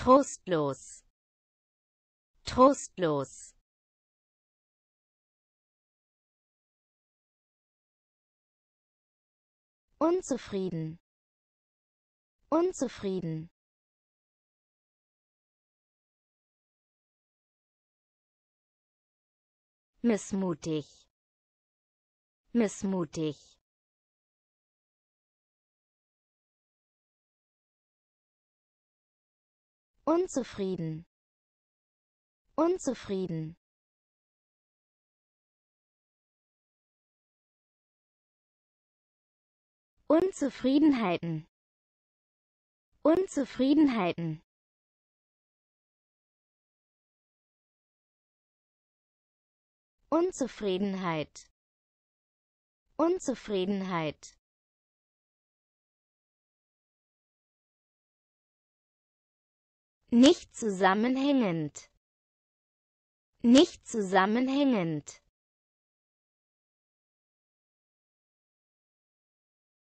trostlos, trostlos, unzufrieden, unzufrieden, missmutig, missmutig, unzufrieden, unzufrieden, Unzufriedenheiten, Unzufriedenheiten, Unzufriedenheit, Unzufriedenheit, nicht zusammenhängend, nicht zusammenhängend,